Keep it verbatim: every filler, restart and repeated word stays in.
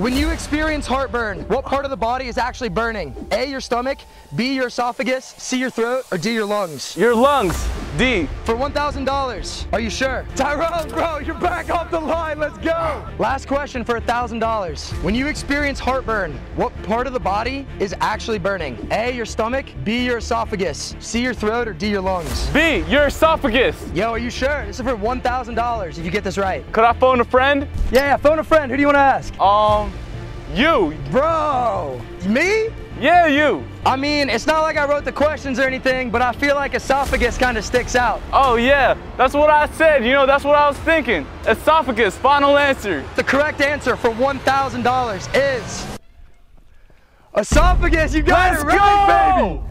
When you experience heartburn, what part of the body is actually burning? A, your stomach, B, your esophagus, C, your throat, or D, your lungs? Your lungs. D. For one thousand dollars, are you sure? Tyrone, bro, you're back off the line, let's go. Last question for one thousand dollars. When you experience heartburn, what part of the body is actually burning? A, your stomach, B, your esophagus, C, your throat, or D, your lungs? B, your esophagus. Yo, are you sure? This is for one thousand dollars if you get this right. Could I phone a friend? Yeah, yeah, phone a friend. Who do you want to ask? Um, you. Bro, me? Yeah, you. I mean, it's not like I wrote the questions or anything, but I feel like esophagus kind of sticks out. Oh yeah, that's what I said. You know, that's what I was thinking. Esophagus, final answer. The correct answer for one thousand dollars is esophagus. You got Let's it right, go! Baby.